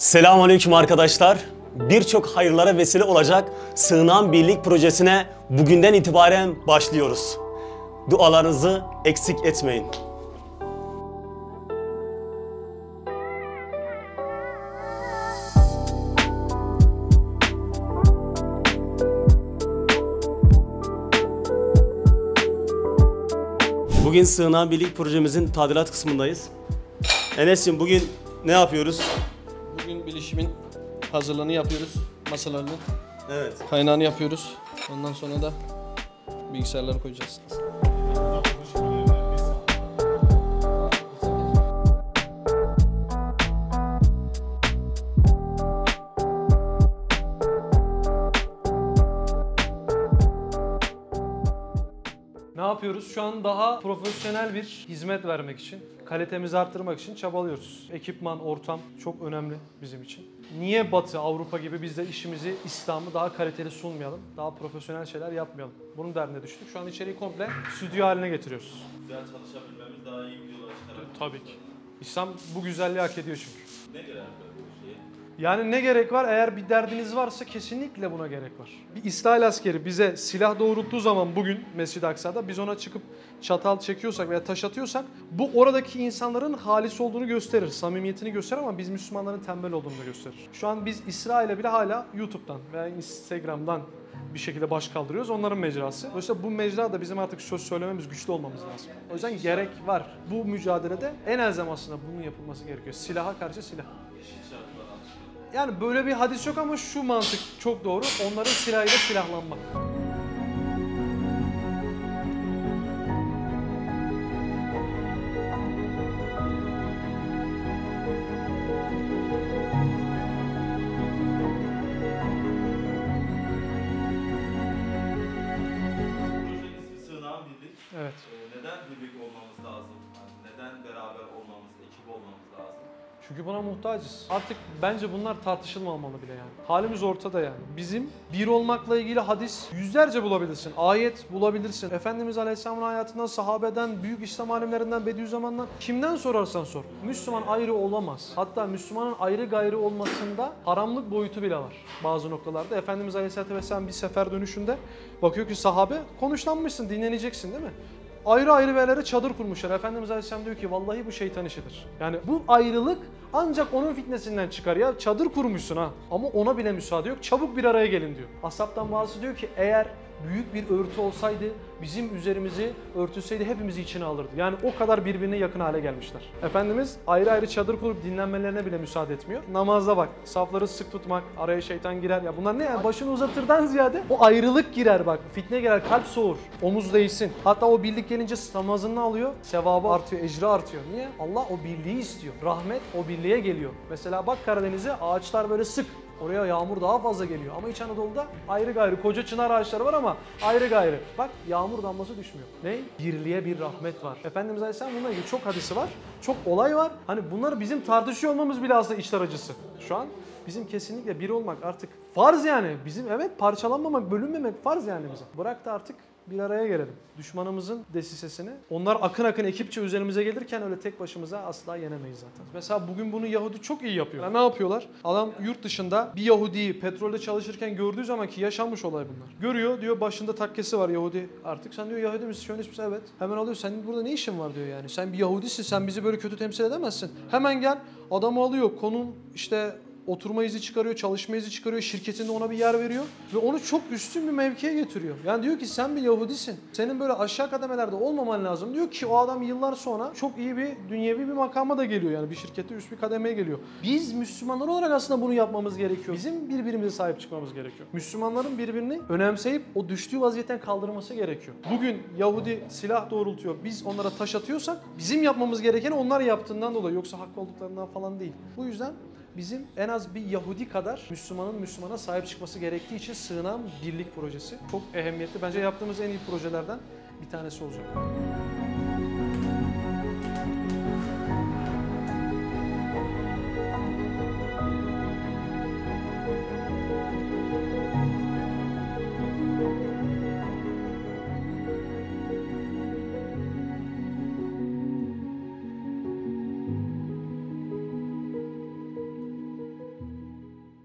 Selamünaleyküm arkadaşlar. Birçok hayırlara vesile olacak Sığınan Birlik projesine bugünden itibaren başlıyoruz. Dualarınızı eksik etmeyin. Bugün Sığınan Birlik projemizin tadilat kısmındayız. Enes'cim bugün ne yapıyoruz? Bugün bilişimin hazırlığını yapıyoruz, masalarını, evet, kaynağını yapıyoruz. Ondan sonra da bilgisayarları koyacağız. Ne yapıyoruz? Şu an daha profesyonel bir hizmet vermek için, kalitemizi arttırmak için çabalıyoruz. Ekipman, ortam çok önemli bizim için. Niye Batı, Avrupa gibi biz de işimizi, İslam'ı daha kaliteli sunmayalım, daha profesyonel şeyler yapmayalım? Bunun derdine düştük. Şu an içeriği komple stüdyo haline getiriyoruz. Güzel çalışabilmemiz, daha iyi videolar çıkarabiliriz. Tabii ki. İslam bu güzelliği hak ediyor çünkü. Ne gerek var bu şeye? Yani ne gerek var? Eğer bir derdiniz varsa kesinlikle buna gerek var. Bir İsrail askeri bize silah doğrulttuğu zaman bugün Mescid-i Aksa'da biz ona çıkıp çatal çekiyorsak veya taş atıyorsak bu oradaki insanların halis olduğunu gösterir, samimiyetini gösterir ama biz Müslümanların tembel olduğunu da gösterir. Şu an biz İsrail'e bile hala YouTube'dan veya Instagram'dan bir şekilde baş kaldırıyoruz, onların mecrası. Dolayısıyla bu mecrada bizim artık söz söylememiz, güçlü olmamız lazım. O yüzden gerek var. Bu mücadelede en azam aslında bunun yapılması gerekiyor. Silaha karşı silah. Yani böyle bir hadis yok ama şu mantık çok doğru. Onların silahıyla silahlanmak. Projeniz Sığınan Birlik. Evet. Neden birlik olmamız lazım? Yani neden beraber olmamız, ekip olmamız lazım? Çünkü buna muhtacız. Artık bence bunlar tartışılmamalı bile yani. Halimiz ortada yani. Bizim bir olmakla ilgili hadis yüzlerce bulabilirsin. Ayet bulabilirsin. Efendimiz Aleyhisselam'ın hayatından, sahabeden, büyük İslam alimlerinden, Bediüzzaman'dan kimden sorarsan sor. Müslüman ayrı olamaz. Hatta Müslümanın ayrı gayrı olmasında haramlık boyutu bile var bazı noktalarda. Efendimiz Aleyhisselatü Vesselam bir sefer dönüşünde bakıyor ki sahabe, konuşlanmışsın, dinleneceksin değil mi? Ayrı ayrı yerlere çadır kurmuşlar. Efendimiz Aleyhisselam diyor ki vallahi bu şeytan işidir. Yani bu ayrılık ancak onun fitnesinden çıkar ya. Çadır kurmuşsun ha. Ama ona bile müsaade yok. Çabuk bir araya gelin diyor. Ashab'tan bazısı diyor ki eğer büyük bir örtü olsaydı bizim üzerimizi örtüseydi hepimizi içine alırdı. Yani o kadar birbirine yakın hale gelmişler. Efendimiz ayrı ayrı çadır kurup dinlenmelerine bile müsaade etmiyor. Namazda bak, safları sık tutmak, araya şeytan girer. Ya bunlar ne yani? Başını uzatırdan ziyade o ayrılık girer bak. Fitne girer, kalp soğur, omuz değilsin. Hatta o birlik gelince namazını alıyor, sevabı artıyor, ecri artıyor. Niye? Allah o birliği istiyor. Rahmet o birliğe geliyor. Mesela bak Karadeniz'e ağaçlar böyle sık. Oraya yağmur daha fazla geliyor ama İç Anadolu'da ayrı gayrı koca çınar ağaçları var ama ayrı gayrı. Bak yağmur damlası düşmüyor. Ne? Birliğe bir rahmet var. Efendimiz Aleyhisselam bununla ilgili çok hadisi var, çok olay var. Hani bunları bizim tartışıyor olmamız bile aslında içler acısı. Şu an bizim kesinlikle bir olmak artık farz yani. Bizim evet parçalanmamak, bölünmemek farz yani bize. Bırak da artık bir araya gelelim. Düşmanımızın desisesini, onlar akın akın ekipçe üzerimize gelirken öyle tek başımıza asla yenemeyiz zaten. Mesela bugün bunu Yahudi çok iyi yapıyor. Yani ne yapıyorlar? Adam yurt dışında bir Yahudi'yi petrolde çalışırken gördüğü zaman ki yaşanmış olay bunlar. Görüyor diyor başında takkesi var Yahudi artık. Sen diyor Yahudi misin? Şöyle misin? Evet. Hemen alıyor. Senin burada ne işin var diyor yani. Sen bir Yahudisin. Sen bizi böyle kötü temsil edemezsin. Hemen gel. Adamı alıyor. Konum işte... Oturma izi çıkarıyor, çalışma izi çıkarıyor, şirketinde ona bir yer veriyor ve onu çok üstün bir mevkiye getiriyor. Yani diyor ki sen bir Yahudisin, senin böyle aşağı kademelerde olmaman lazım diyor ki o adam yıllar sonra çok iyi bir dünyevi bir makama da geliyor yani bir şirkette üst bir kademeye geliyor. Biz Müslümanlar olarak aslında bunu yapmamız gerekiyor. Bizim birbirimize sahip çıkmamız gerekiyor. Müslümanların birbirini önemseyip o düştüğü vaziyetten kaldırması gerekiyor. Bugün Yahudi silah doğrultuyor, biz onlara taş atıyorsak bizim yapmamız gerekeni onlar yaptığından dolayı yoksa haklı olduklarından falan değil. Bu yüzden bizim en az bir Yahudi kadar Müslümanın Müslümana sahip çıkması gerektiği için Sığınan Birlik projesi çok ehemmiyetli. Bence yaptığımız en iyi projelerden bir tanesi olacak.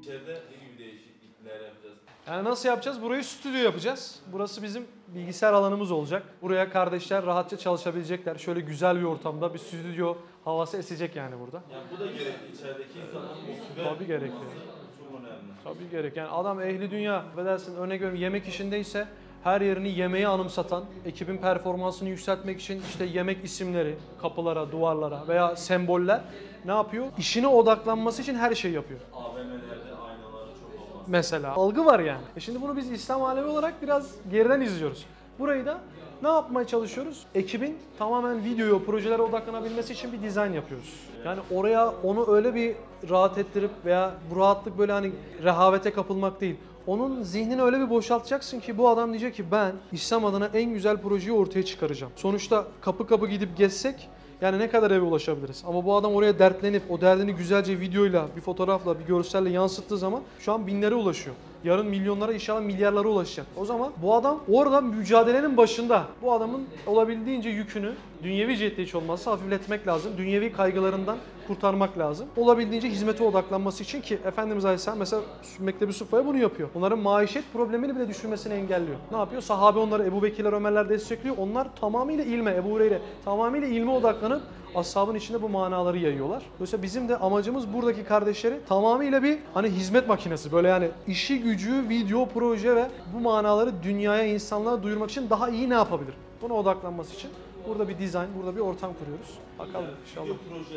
İçeride ne gibi değişiklikler yapacağız? Yani nasıl yapacağız? Burayı stüdyo yapacağız. Burası bizim bilgisayar alanımız olacak. Buraya kardeşler rahatça çalışabilecekler. Şöyle güzel bir ortamda bir stüdyo havası esecek yani burada. Yani bu da gerekli. İçerideki insanların motive tabii gerekli. Çok önemli. Tabii gerek. Yani adam ehli dünya. Affedersin, örnek veriyorum, yemek işindeyse her yerini yemeği anımsatan, ekibin performansını yükseltmek için işte yemek isimleri, kapılara, duvarlara veya semboller ne yapıyor? İşine odaklanması için her şeyi yapıyor. AVM'lerde aynaları çok olmaz. Mesela algı var yani. Şimdi bunu biz İslam alemi olarak biraz geriden izliyoruz. Burayı da ne yapmaya çalışıyoruz? Ekibin tamamen videoya, projelere odaklanabilmesi için bir dizayn yapıyoruz. Yani oraya onu öyle bir rahat ettirip veya bu rahatlık böyle hani rehavete kapılmak değil. Onun zihnini öyle bir boşaltacaksın ki bu adam diyecek ki ben İslam adına en güzel projeyi ortaya çıkaracağım. Sonuçta kapı kapı gidip gezsek yani ne kadar eve ulaşabiliriz? Ama bu adam oraya dertlenip o derdini güzelce videoyla, bir fotoğrafla, bir görselle yansıttığı zaman şu an binlere ulaşıyor. Yarın milyonlara, inşallah milyarlara ulaşacak. O zaman bu adam orada mücadelenin başında. Bu adamın olabildiğince yükünü dünyevi cihette hiç olmazsa hafifletmek lazım. Dünyevi kaygılarından kurtarmak lazım. Olabildiğince hizmete odaklanması için ki Efendimiz Aleyhisselam mesela Mekteb-i Sıfı'ya bunu yapıyor. Onların maişet problemini bile düşünmesini engelliyor. Ne yapıyor? Sahabe onları, Ebu Bekirler, Ömerler destekliyor. Onlar tamamıyla ilme, Ebu Hureyre tamamıyla ilme odaklanıp ashabın içinde bu manaları yayıyorlar. Dolayısıyla bizim de amacımız buradaki kardeşleri tamamıyla bir hani hizmet makinesi. Böyle yani işi gücü, video, proje ve bu manaları dünyaya, insanlara duyurmak için daha iyi ne yapabilir? Buna odaklanması için burada bir dizayn, burada bir ortam kuruyoruz. Bakalım inşallah.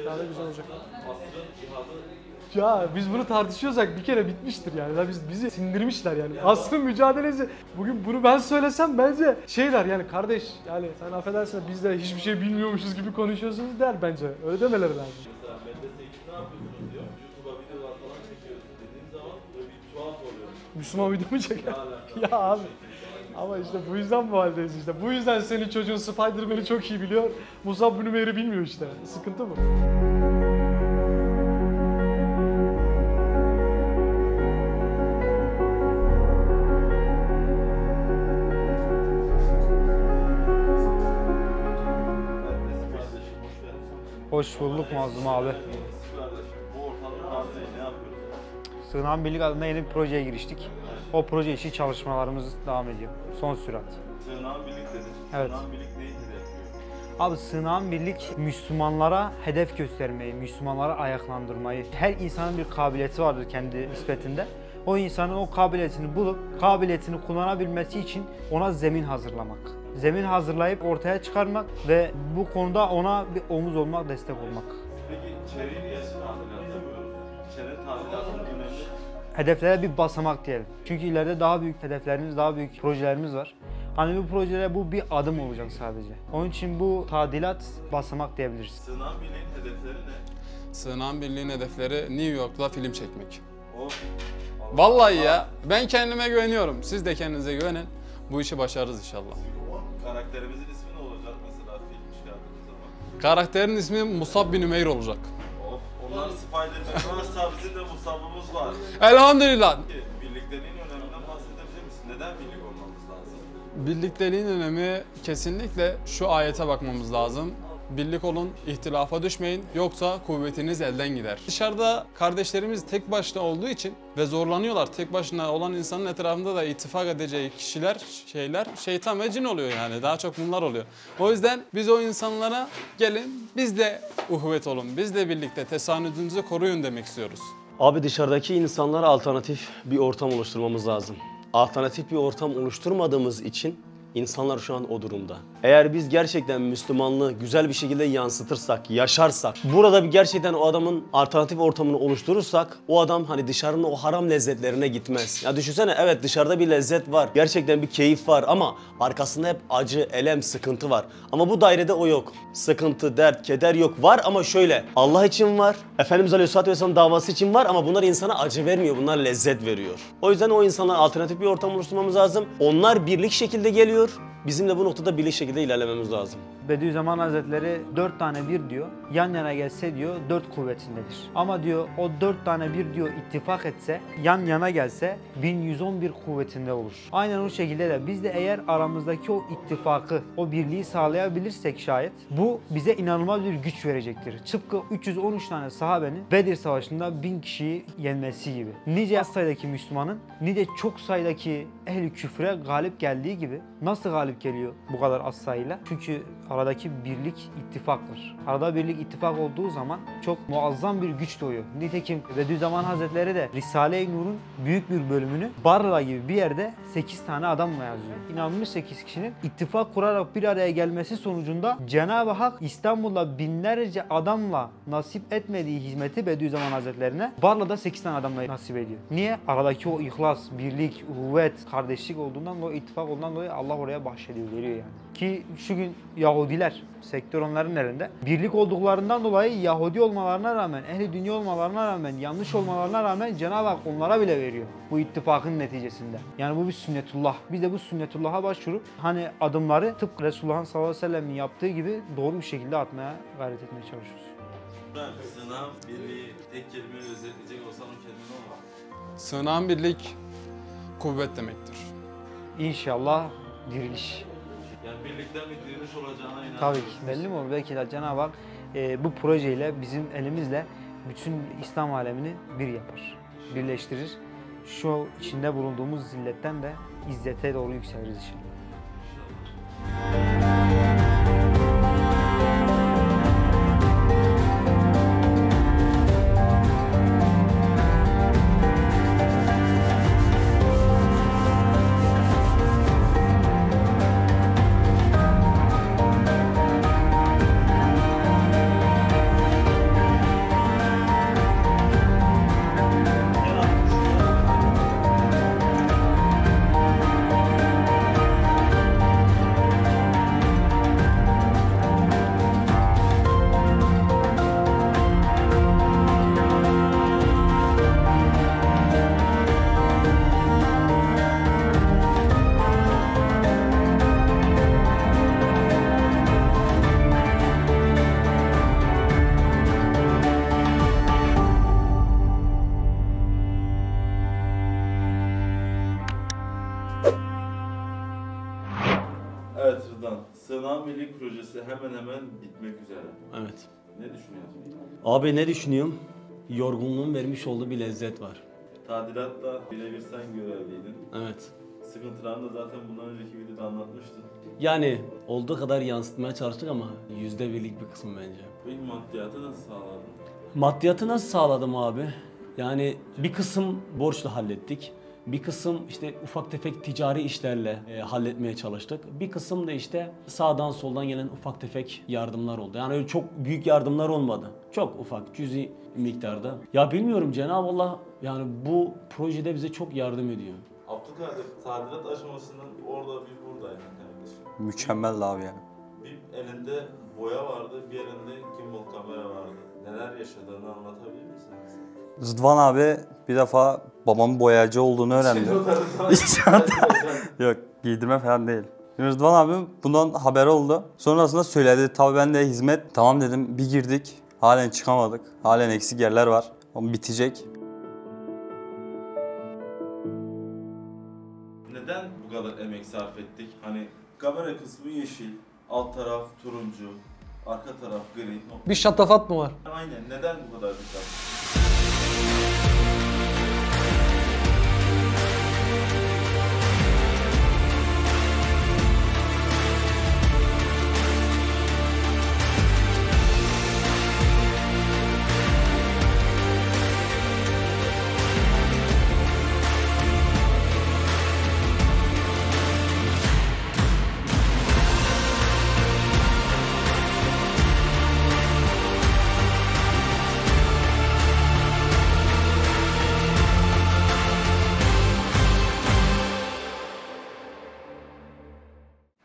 Daha da güzel olacak. Ya biz bunu tartışıyorsak bir kere bitmiştir yani. Ya bizi sindirmişler yani. Asrın mücadelesi. Bugün bunu ben söylesem bence şeyler yani, kardeş yani sen affedersin biz de hiçbir şey bilmiyormuşuz gibi konuşuyorsunuz der bence. Öyle demeleri lazım. Mesela medrese için ne yapıyorsunuz diyor. YouTube'a videolar falan çekiyorsun dediğim zaman böyle bir tuhaf oluyor. Müslüman video mu çeker? Ya abi. Ama işte bu yüzden bu haldeyiz işte. Bu yüzden senin çocuğun Spider-Man'i çok iyi biliyor. Musab Bin Ümeyr'i bilmiyor işte. Sıkıntı mı? Hoş bulduk Mazlum abi. Sığınan Birlik adına yeni bir projeye giriştik. O proje için çalışmalarımız devam ediyor. Son sürat. Sığınan Birlik dedi. Evet. Sığınan Birlik neyi hedefliyor? Abi Sığınan Birlik Müslümanlara hedef göstermeyi, Müslümanlara ayaklandırmayı. Her insanın bir kabiliyeti vardır kendi nispetinde. O insanın o kabiliyetini bulup, kabiliyetini kullanabilmesi için ona zemin hazırlamak. Zemin hazırlayıp ortaya çıkarmak ve bu konuda ona bir omuz olmak, destek olmak. Peki içeriği niye tadilatı yapıyoruz? İçeri tadilatının önemli. Hedeflere bir basamak diyelim. Çünkü ileride daha büyük hedeflerimiz, daha büyük projelerimiz var. Hani bu projelere bu bir adım olacak sadece. Onun için bu tadilat basamak diyebiliriz. Sığınan Birliği'nin hedefleri ne? Sığınan Birliği'nin hedefleri New York'la film çekmek. Oh. Vallahi ya, ben kendime güveniyorum. Siz de kendinize güvenin. Bu işi başarırız inşallah. Karakterimizin ismi ne olacak mesela film çıkardığımız zaman? Karakterin ismi Musab Bin Ümeyr olacak. Of, onlar Spider-Man varsa bizim de Musab'ımız var. Elhamdülillah. Birlikteliğin öneminden bahsedebilir misin? Neden birlik olmamız lazım? Birlikteliğin önemi kesinlikle şu ayete bakmamız lazım. Birlik olun, ihtilafa düşmeyin, yoksa kuvvetiniz elden gider. Dışarıda kardeşlerimiz tek başına olduğu için ve zorlanıyorlar. Tek başına olan insanın etrafında da ittifak edeceği kişiler, şeyler, şeytan ve cin oluyor yani. Daha çok bunlar oluyor. O yüzden biz o insanlara gelin, biz de uhuvvet olun, biz de birlikte tesanüdünüzü koruyun demek istiyoruz. Abi dışarıdaki insanlara alternatif bir ortam oluşturmamız lazım. Alternatif bir ortam oluşturmadığımız için İnsanlar şu an o durumda. Eğer biz gerçekten Müslümanlığı güzel bir şekilde yansıtırsak, yaşarsak, burada bir gerçekten o adamın alternatif ortamını oluşturursak, o adam hani dışarının o haram lezzetlerine gitmez. Ya düşünsene, evet dışarıda bir lezzet var, gerçekten bir keyif var ama arkasında hep acı, elem, sıkıntı var. Ama bu dairede o yok. Sıkıntı, dert, keder yok. Var ama şöyle, Allah için var, Efendimiz Aleyhisselatü Vesselam davası için var ama bunlar insana acı vermiyor, bunlar lezzet veriyor. O yüzden o insanlara alternatif bir ortam oluşturmamız lazım. Onlar birlik şekilde geliyor. Bizim de bu noktada birlik şekilde ilerlememiz lazım. Bediüzzaman Hazretleri 4 tane bir diyor, yan yana gelse diyor 4 kuvvetindedir. Ama diyor o 4 tane bir diyor ittifak etse, yan yana gelse 1111 kuvvetinde olur. Aynen o şekilde de biz de eğer aramızdaki o ittifakı, o birliği sağlayabilirsek şayet bu bize inanılmaz bir güç verecektir. Tıpkı 313 tane sahabenin Bedir Savaşı'nda 1000 kişiyi yenmesi gibi. Nice az sayıdaki Müslümanın, nice çok sayıdaki ehl-i küfre galip geldiği gibi nasıl galip geliyor bu kadar az sayıyla? Çünkü aradaki birlik ittifaktır. Arada birlik ittifak olduğu zaman çok muazzam bir güç doğuyor. Nitekim Bediüzzaman Hazretleri de Risale-i Nur'un büyük bir bölümünü Barla gibi bir yerde 8 tane adamla yazıyor. İnanmış 8 kişinin ittifak kurarak bir araya gelmesi sonucunda Cenab-ı Hak İstanbul'da binlerce adamla nasip etmediği hizmeti Bediüzzaman Hazretlerine Barla'da 8 tane adamla nasip ediyor. Niye? Aradaki o ihlas, birlik, kuvvet, kardeşlik olduğundan dolayı, ittifak olduğundan dolayı Allah oraya bahşediyor, veriyor yani. Ki şu gün Yahudiler, sektör onların elinde. Birlik olduklarından dolayı Yahudi olmalarına rağmen, ehli dünya olmalarına rağmen, yanlış olmalarına rağmen Cenab-ı Hak onlara bile veriyor bu ittifakın neticesinde. Yani bu bir sünnetullah. Biz de bu sünnetullah'a başvurup hani adımları tıpkı Resulullah sallallahu aleyhi ve sellem'in yaptığı gibi doğru bir şekilde atmaya gayret etmeye çalışıyoruz. Sığınan birliği tek kelimeyle özetleyecek olsam o kelime ne olur? Sığınan birlik kuvvet demektir. İnşallah diriliş. Yani birlikten bir diriliş olacağına inanıyoruz. Tabii ki. Belli mi olur? Belki de Cenab-ı Hak bu projeyle, bizim elimizle bütün İslam alemini bir yapar, birleştirir. Şu içinde bulunduğumuz zilletten de izzete doğru yükseliriz inşallah. Hemen hemen bitmek üzere. Evet. Ne düşünüyorsun? Abi ne düşünüyorum? Yorgunluğun vermiş olduğu bir lezzet var. Tadilatla birebir sen görevliydin. Evet. Sıkıntılarını da zaten bundan önceki videoda anlatmıştın. Yani olduğu kadar yansıtmaya çalıştık ama %1'lik bir kısmı bence. Peki maddiyatı nasıl sağladın? Maddiyatı nasıl sağladım abi? Yani bir kısım borçla hallettik. Bir kısım işte ufak tefek ticari işlerle halletmeye çalıştık. Bir kısım da işte sağdan soldan gelen ufak tefek yardımlar oldu. Yani öyle çok büyük yardımlar olmadı. Çok ufak, cüzi miktarda. Ya bilmiyorum Cenab-ı Allah yani bu projede bize çok yardım ediyor. Abdülkadir, tadilat aşamasından orada bir burada yani kardeşim. Mükemmel abi yani. Bir elinde boya vardı, bir elinde gimbal kamera vardı. Neler yaşadığını anlatabilir misiniz? Rıdvan abi bir defa babamın boyacı olduğunu öğrendi. Yok, giydirme falan değil. Rıdvan abi bundan haber oldu. Sonrasında söyledi. Tabii ben de hizmet. Tamam dedim, bir girdik. Halen çıkamadık. Halen eksik yerler var. Ama bitecek. Neden bu kadar emek sarf ettik? Hani kamera kısmı yeşil, alt taraf turuncu, arka taraf gri. Bir şatafat mı var? Aynen. Neden bu kadar bir taraf?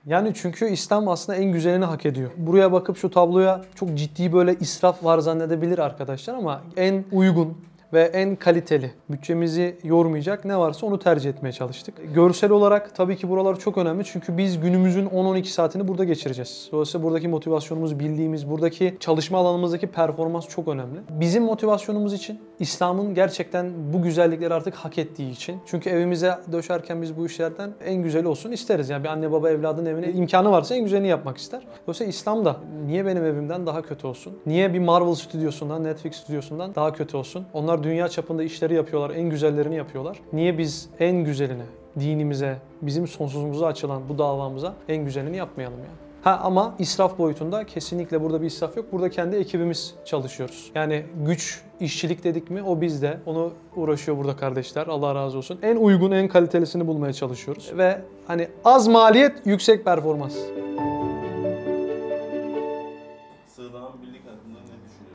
Yani çünkü İslam aslında en güzelini hak ediyor. Buraya bakıp şu tabloya çok ciddi böyle israf var zannedebilir arkadaşlar ama en uygun ve en kaliteli, bütçemizi yormayacak ne varsa onu tercih etmeye çalıştık. Görsel olarak tabii ki buralar çok önemli çünkü biz günümüzün 10-12 saatini burada geçireceğiz. Dolayısıyla buradaki motivasyonumuz, bildiğimiz, buradaki çalışma alanımızdaki performans çok önemli. Bizim motivasyonumuz için, İslam'ın gerçekten bu güzellikleri artık hak ettiği için. Çünkü evimize döşerken biz bu işlerden en güzeli olsun isteriz. Yani bir anne baba evladın evine imkanı varsa en güzelini yapmak ister. Dolayısıyla İslam da niye benim evimden daha kötü olsun? Niye bir Marvel Studios'undan, Netflix Studios'undan daha kötü olsun? Onlar dünya çapında işleri yapıyorlar, en güzellerini yapıyorlar. Niye biz en güzelini, dinimize, bizim sonsuzumuza açılan bu davamıza en güzelini yapmayalım yani? Ha ama israf boyutunda kesinlikle burada bir israf yok. Burada kendi ekibimiz çalışıyoruz. Yani güç, işçilik dedik mi o bizde. Onu uğraşıyor burada kardeşler. Allah razı olsun. En uygun, en kalitelisini bulmaya çalışıyoruz. Ve hani az maliyet, yüksek performans.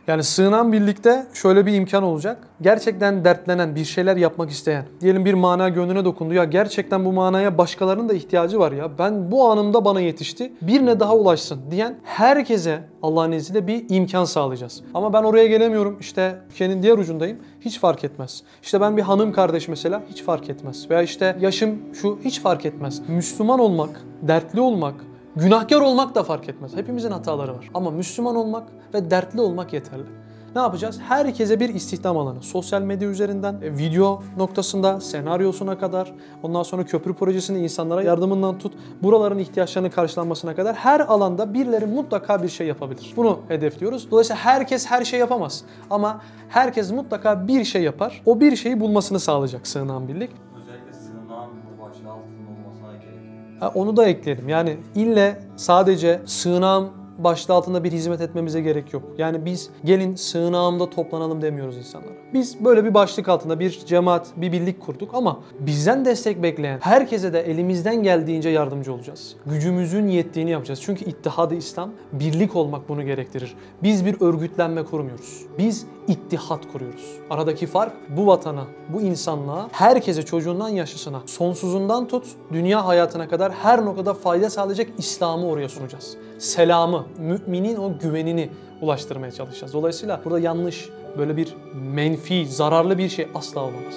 Yani Sığınan Birlik'te şöyle bir imkan olacak. Gerçekten dertlenen, bir şeyler yapmak isteyen, diyelim bir mana gönlüne dokundu. Ya gerçekten bu manaya başkalarının da ihtiyacı var ya. Ben bu anımda bana yetişti. Birine daha ulaşsın diyen herkese Allah'ın izniyle bir imkan sağlayacağız. Ama ben oraya gelemiyorum. İşte ülkenin diğer ucundayım. Hiç fark etmez. İşte ben bir hanım kardeş mesela hiç fark etmez. Veya işte yaşım şu hiç fark etmez. Müslüman olmak, dertli olmak, günahkar olmak da fark etmez. Hepimizin hataları var. Ama Müslüman olmak ve dertli olmak yeterli. Ne yapacağız? Herkese bir istihdam alanı. Sosyal medya üzerinden, video noktasında, senaryosuna kadar, ondan sonra köprü projesini insanlara yardımından tut, buraların ihtiyaçlarının karşılanmasına kadar her alanda birileri mutlaka bir şey yapabilir. Bunu hedefliyoruz. Dolayısıyla herkes her şey yapamaz. Ama herkes mutlaka bir şey yapar. O bir şeyi bulmasını sağlayacak Sığınan Birlik. Onu da ekleyelim. Yani ille sadece sığınağım başlığı altında bir hizmet etmemize gerek yok. Yani biz gelin sığınağımda toplanalım demiyoruz insanlara. Biz böyle bir başlık altında bir cemaat, bir birlik kurduk ama bizden destek bekleyen herkese de elimizden geldiğince yardımcı olacağız. Gücümüzün yettiğini yapacağız. Çünkü İttihat-ı İslam, birlik olmak bunu gerektirir. Biz bir örgütlenme kurmuyoruz. Biz ittihat kuruyoruz. Aradaki fark bu vatana, bu insanlığa, herkese çocuğundan yaşlısına, sonsuzundan tut, dünya hayatına kadar her noktada fayda sağlayacak İslam'ı oraya sunacağız. Selamı, müminin o güvenini ulaştırmaya çalışacağız. Dolayısıyla burada yanlış, böyle bir menfi, zararlı bir şey asla olmaz.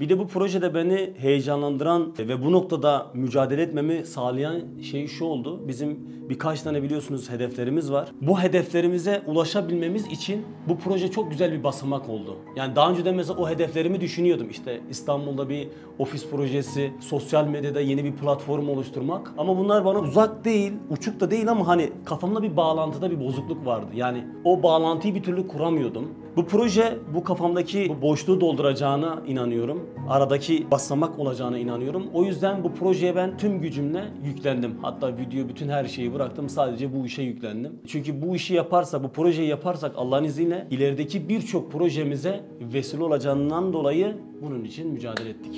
Bir de bu projede beni heyecanlandıran ve bu noktada mücadele etmemi sağlayan şey şu oldu. Bizim birkaç tane biliyorsunuz hedeflerimiz var. Bu hedeflerimize ulaşabilmemiz için bu proje çok güzel bir basamak oldu. Yani daha önce de mesela o hedeflerimi düşünüyordum. İşte İstanbul'da bir ofis projesi, sosyal medyada yeni bir platform oluşturmak. Ama bunlar bana uzak değil, uçuk da değil ama hani kafamda bir bağlantıda bir bozukluk vardı. Yani o bağlantıyı bir türlü kuramıyordum. Bu proje bu kafamdaki bu boşluğu dolduracağına inanıyorum. Aradaki basamak olacağına inanıyorum. O yüzden bu projeye ben tüm gücümle yüklendim. Hatta video, bütün her şeyi bıraktım. Sadece bu işe yüklendim. Çünkü bu işi yaparsak, bu projeyi yaparsak Allah'ın izniyle ilerideki birçok projemize vesile olacağından dolayı bunun için mücadele ettik.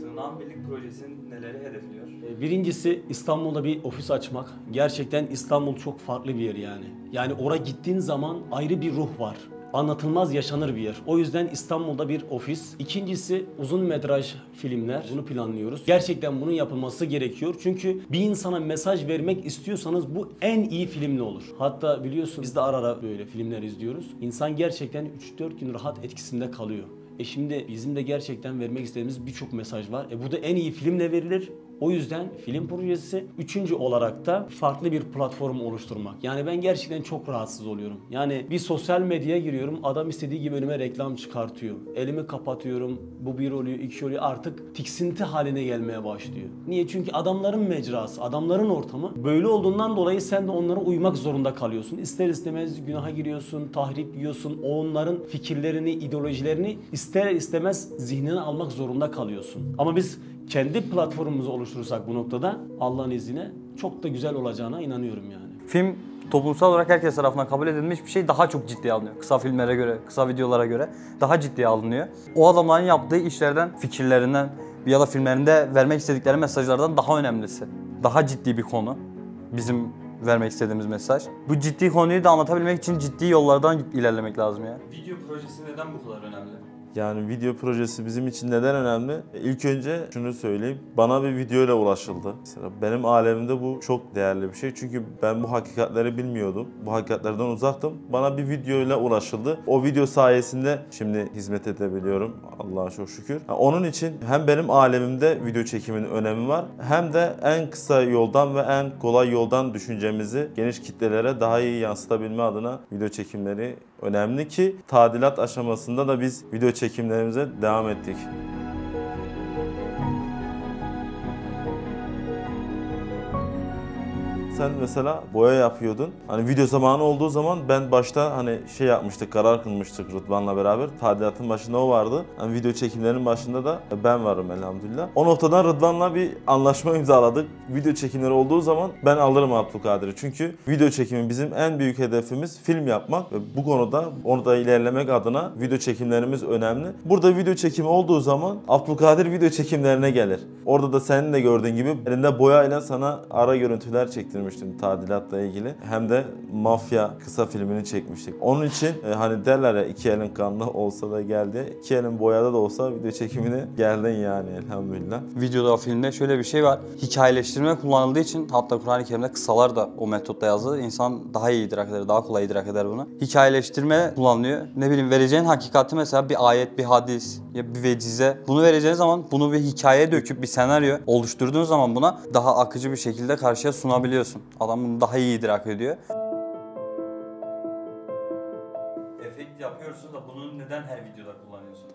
Sığınan Birlik projesinin neleri hedefliyor? Birincisi İstanbul'da bir ofis açmak. Gerçekten İstanbul çok farklı bir yer yani. Yani oraya gittiğin zaman ayrı bir ruh var. Anlatılmaz yaşanır bir yer. O yüzden İstanbul'da bir ofis. İkincisi uzun metraj filmler. Bunu planlıyoruz. Gerçekten bunun yapılması gerekiyor. Çünkü bir insana mesaj vermek istiyorsanız bu en iyi filmle olur. Hatta biliyorsun biz de ara ara böyle filmler izliyoruz. İnsan gerçekten 3-4 gün rahat etkisinde kalıyor. Şimdi bizim de gerçekten vermek istediğimiz birçok mesaj var. Bu da en iyi filmle verilir. O yüzden film projesi. Üçüncü olarak da farklı bir platform oluşturmak. Yani ben gerçekten çok rahatsız oluyorum. Yani bir sosyal medyaya giriyorum, adam istediği gibi önüme reklam çıkartıyor. Elimi kapatıyorum, bu bir oluyor, iki oluyor, artık tiksinti haline gelmeye başlıyor. Niye? Çünkü adamların mecrası, adamların ortamı. Böyle olduğundan dolayı sen de onlara uymak zorunda kalıyorsun. İster istemez günaha giriyorsun, tahrip yiyorsun, onların fikirlerini, ideolojilerini ister istemez zihnine almak zorunda kalıyorsun. Ama biz kendi platformumuzu oluşturursak bu noktada Allah'ın izniyle çok da güzel olacağına inanıyorum yani. Film toplumsal olarak herkes tarafından kabul edilmiş bir şey, daha çok ciddiye alınıyor. Kısa filmlere göre, kısa videolara göre daha ciddiye alınıyor. O adamların yaptığı işlerden, fikirlerinden ya da filmlerinde vermek istedikleri mesajlardan daha önemlisi. Daha ciddi bir konu bizim vermek istediğimiz mesaj. Bu ciddi konuyu da anlatabilmek için ciddi yollardan ilerlemek lazım ya. Video projesi neden bu kadar önemli? Yani video projesi bizim için neden önemli? İlk önce şunu söyleyeyim, bana bir video ile ulaşıldı. Mesela benim alemimde bu çok değerli bir şey çünkü ben bu hakikatleri bilmiyordum. Bu hakikatlerden uzaktım. Bana bir video ile ulaşıldı. O video sayesinde şimdi hizmet edebiliyorum. Allah'a çok şükür. Onun için hem benim alemimde video çekiminin önemi var hem de en kısa yoldan ve en kolay yoldan düşüncemizi geniş kitlelere daha iyi yansıtabilme adına video çekimleri önemli ki tadilat aşamasında da biz video çekimlerimize devam ettik. Sen mesela boya yapıyordun. Hani video zamanı olduğu zaman ben başta hani şey yapmıştık, karar kılmıştık Rıdvan'la beraber. Tadilatın başında o vardı. Hani video çekimlerinin başında da ben varım elhamdülillah. O noktadan Rıdvan'la bir anlaşma imzaladık. Video çekimleri olduğu zaman ben alırım Abdülkadir'i. Çünkü video çekimi bizim en büyük hedefimiz film yapmak. Ve bu konuda orada ilerlemek adına video çekimlerimiz önemli. Burada video çekimi olduğu zaman Abdülkadir video çekimlerine gelir. Orada da senin de gördüğün gibi elinde boyayla sana ara görüntüler çektirmiş. Tadilatla ilgili hem de mafya kısa filmini çekmiştik. Onun için hani derler ya iki elin kanlı olsa da geldi, iki elin boyada da olsa video çekimini geldin yani elhamdülillah. Videoda filmde şöyle bir şey var, hikayeleştirme kullanıldığı için hatta Kur'an-ı Kerim'de kıssalar da o metotta yazılır. İnsan daha iyi idrak eder, daha kolay idrak eder bunu. Hikayeleştirme kullanılıyor. Ne bileyim vereceğin hakikati mesela bir ayet, bir hadis, ya bir vecize. Bunu vereceğiniz zaman bunu bir hikayeye döküp bir senaryo oluşturduğun zaman buna daha akıcı bir şekilde karşıya sunabiliyorsun. Adam bunu daha iyi idrak ediyor. Efekt yapıyorsunuz da bunu neden her videoda kullanıyorsunuz?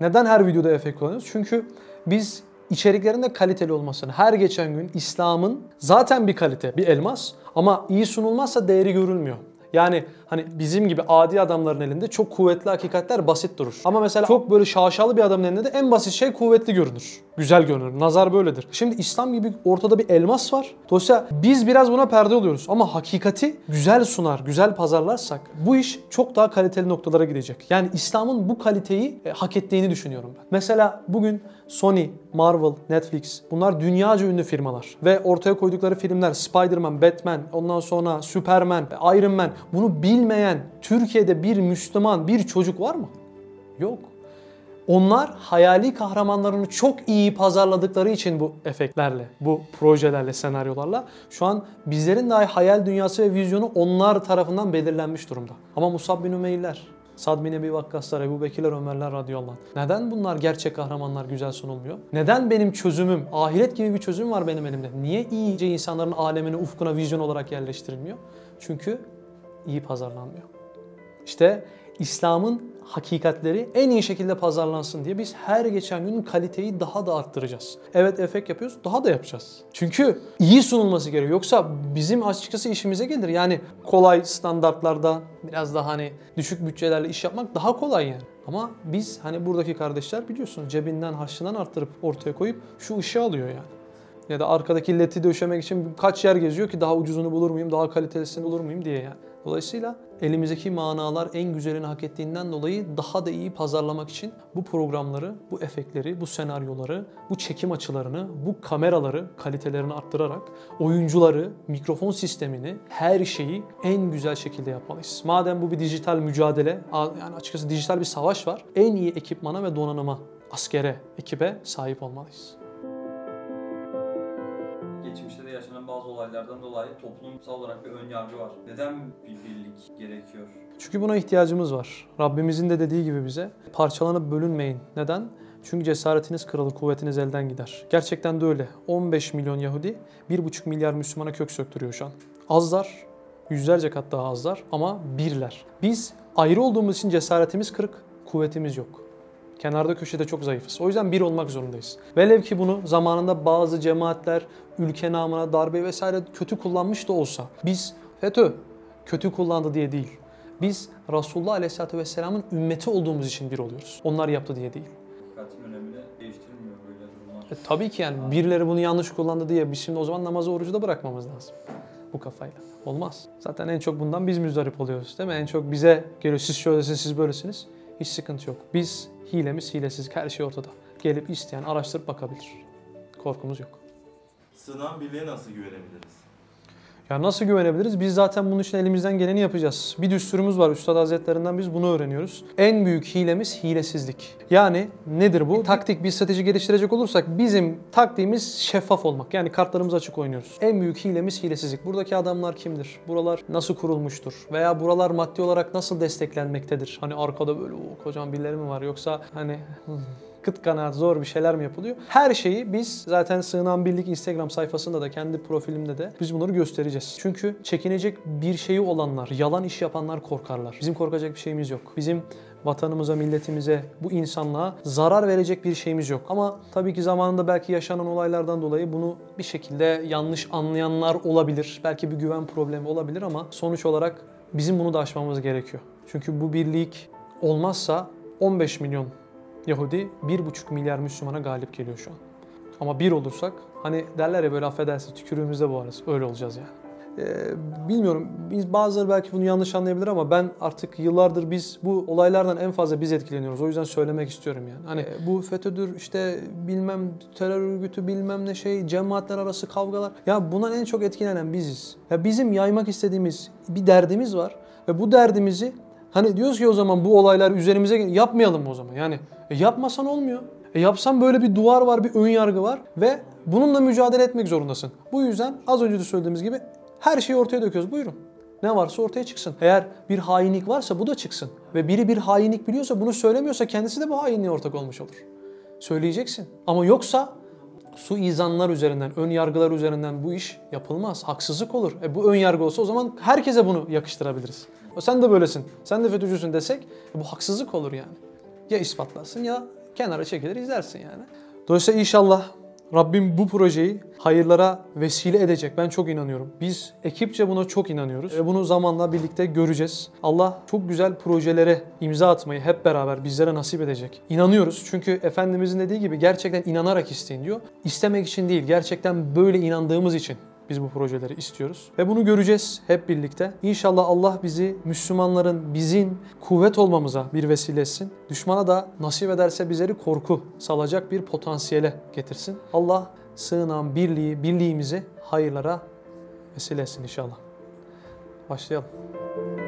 Neden her videoda efekt kullanıyoruz? Çünkü biz içeriklerin de kaliteli olmasını, her geçen gün İslam'ın zaten bir kalite, bir elmas ama iyi sunulmazsa değeri görülmüyor. Yani hani bizim gibi adi adamların elinde çok kuvvetli hakikatler basit durur. Ama mesela çok böyle şaşalı bir adamın elinde de en basit şey kuvvetli görünür. Güzel görünür. Nazar böyledir. Şimdi İslam gibi ortada bir elmas var. Dolayısıyla biz biraz buna perde oluyoruz. Ama hakikati güzel sunar, güzel pazarlarsak bu iş çok daha kaliteli noktalara gidecek. Yani İslam'ın bu kaliteyi hak ettiğini düşünüyorum ben. Mesela bugün Sony, Marvel, Netflix bunlar dünyaca ünlü firmalar. Ve ortaya koydukları filmler Spider-Man, Batman, ondan sonra Superman, Iron Man bunu bilmeyen Türkiye'de bir Müslüman, bir çocuk var mı? Yok. Onlar hayali kahramanlarını çok iyi pazarladıkları için bu efektlerle, bu projelerle, senaryolarla şu an bizlerin dahi hayal dünyası ve vizyonu onlar tarafından belirlenmiş durumda. Ama Musab Bin Ümeyr'ler, Sad bin Ebi Vakkaslar, Ebu Bekirler, Ömerler radıyallahu anh. Neden bunlar gerçek kahramanlar güzel sunulmuyor? Neden benim çözümüm, ahiret gibi bir çözüm var benim elimde? Niye iyice insanların alemini, ufkuna vizyon olarak yerleştirilmiyor? Çünkü iyi pazarlanmıyor. İşte İslam'ın hakikatleri en iyi şekilde pazarlansın diye biz her geçen gün kaliteyi daha da arttıracağız. Evet efekt yapıyoruz, daha da yapacağız. Çünkü iyi sunulması gerekiyor. Yoksa bizim açıkçası işimize gelir. Yani kolay standartlarda biraz daha hani düşük bütçelerle iş yapmak daha kolay yani. Ama biz hani buradaki kardeşler biliyorsunuz cebinden harçından arttırıp ortaya koyup şu ışığı alıyor yani. Ya da arkadaki leti döşemek için kaç yer geziyor ki daha ucuzunu bulur muyum, daha kalitesini bulur muyum diye yani. Dolayısıyla elimizdeki manalar en güzelini hak ettiğinden dolayı daha da iyi pazarlamak için bu programları, bu efektleri, bu senaryoları, bu çekim açılarını, bu kameraları kalitelerini arttırarak oyuncuları, mikrofon sistemini, her şeyi en güzel şekilde yapmalıyız. Madem bu bir dijital mücadele, yani açıkçası dijital bir savaş var, en iyi ekipmana ve donanıma, askere, ekibe sahip olmalıyız. Geçmişte de yaşanan bazı olaylardan dolayı toplumsal olarak bir ön yargı var. Neden bir birlik gerekiyor? Çünkü buna ihtiyacımız var. Rabbimizin de dediği gibi bize parçalanıp bölünmeyin. Neden? Çünkü cesaretiniz kırılır, kuvvetiniz elden gider. Gerçekten de öyle. 15 milyon Yahudi 1,5 milyar Müslümana kök söktürüyor şu an. Azlar, yüzlerce kat daha azlar ama birler. Biz ayrı olduğumuz için cesaretimiz kırık, kuvvetimiz yok. Kenarda köşede çok zayıfız. O yüzden bir olmak zorundayız. Velev ki bunu zamanında bazı cemaatler ülke namına darbe vesaire kötü kullanmış da olsa biz FETÖ kötü kullandı diye değil. Biz Resulullah Aleyhisselatü Vesselam'ın ümmeti olduğumuz için bir oluyoruz. Onlar yaptı diye değil. Dikkatin önemini değiştirmiyor böyle durumlar. Tabii ki yani birileri bunu yanlış kullandı diye biz şimdi o zaman namazı orucu da bırakmamız lazım. Bu kafayla. Olmaz. Zaten en çok bundan biz müzdarip oluyoruz değil mi? En çok bize geliyor siz şöylesiniz, siz böylesiniz. Hiç sıkıntı yok. Biz hilemiz hilesiz, her şey ortada. Gelip isteyen araştırıp bakabilir. Korkumuz yok. Sığınan birliğe nasıl güvenebiliriz? Ya nasıl güvenebiliriz? Biz zaten bunun için elimizden geleni yapacağız. Bir düsturumuz var. Üstad Hazretlerinden biz bunu öğreniyoruz. En büyük hilemiz hilesizlik. Yani nedir bu? Taktik, bir strateji geliştirecek olursak bizim taktiğimiz şeffaf olmak. Yani kartlarımız açık oynuyoruz. En büyük hilemiz hilesizlik. Buradaki adamlar kimdir? Buralar nasıl kurulmuştur? Veya buralar maddi olarak nasıl desteklenmektedir? Hani arkada böyle kocaman birileri mi var? Yoksa hani... kıt kanaat zor bir şeyler mi yapılıyor? Her şeyi biz zaten Sığınan Birlik Instagram sayfasında da, kendi profilimde de biz bunları göstereceğiz. Çünkü çekinecek bir şeyi olanlar, yalan iş yapanlar korkarlar. Bizim korkacak bir şeyimiz yok. Bizim vatanımıza, milletimize, bu insanlığa zarar verecek bir şeyimiz yok. Ama tabii ki zamanında belki yaşanan olaylardan dolayı bunu bir şekilde yanlış anlayanlar olabilir. Belki bir güven problemi olabilir ama sonuç olarak bizim bunu da aşmamız gerekiyor. Çünkü bu birlik olmazsa 15 milyon Yahudi 1,5 milyar Müslümana galip geliyor şu an. Ama bir olursak, hani derler ya böyle, affedersiniz, tükürüğümüzde boğarız. Öyle olacağız yani. Bilmiyorum, bazıları belki bunu yanlış anlayabilir ama ben artık yıllardır biz bu olaylardan en fazla biz etkileniyoruz. O yüzden söylemek istiyorum yani. Hani bu FETÖ'dür, işte bilmem terör örgütü, bilmem ne şey, cemaatler arası kavgalar. Ya bundan en çok etkilenen biziz. Ya bizim yaymak istediğimiz bir derdimiz var ve bu derdimizi hani diyoruz ki o zaman bu olaylar üzerimize yapmayalım o zaman. Yani yapmasan olmuyor. Yapsan böyle bir duvar var, bir ön yargı var ve bununla mücadele etmek zorundasın. Bu yüzden az önce de söylediğimiz gibi her şeyi ortaya döküyoruz. Buyurun. Ne varsa ortaya çıksın. Eğer bir hainlik varsa bu da çıksın. Ve biri bir hainlik biliyorsa, bunu söylemiyorsa kendisi de bu hainliğe ortak olmuş olur. Söyleyeceksin. Ama yoksa suizanlar üzerinden, ön yargılar üzerinden bu iş yapılmaz. Haksızlık olur. Bu ön yargı olsa o zaman herkese bunu yakıştırabiliriz. Sen de böylesin, sen de FETÖ'cüsün desek bu haksızlık olur yani. Ya ispatlarsın ya kenara çekilir izlersin yani. Dolayısıyla inşallah Rabbim bu projeyi hayırlara vesile edecek. Ben çok inanıyorum. Biz ekipçe buna çok inanıyoruz. Bunu zamanla birlikte göreceğiz. Allah çok güzel projelere imza atmayı hep beraber bizlere nasip edecek. İnanıyoruz çünkü Efendimizin dediği gibi gerçekten inanarak isteyin diyor. İstemek için değil, gerçekten böyle inandığımız için biz bu projeleri istiyoruz. Ve bunu göreceğiz hep birlikte. İnşallah Allah bizi, Müslümanların, bizim kuvvet olmamıza bir vesile etsin. Düşmana da nasip ederse bizleri korku salacak bir potansiyele getirsin. Allah Sığınan Birliği, birliğimizi hayırlara vesile etsin inşallah. Başlayalım.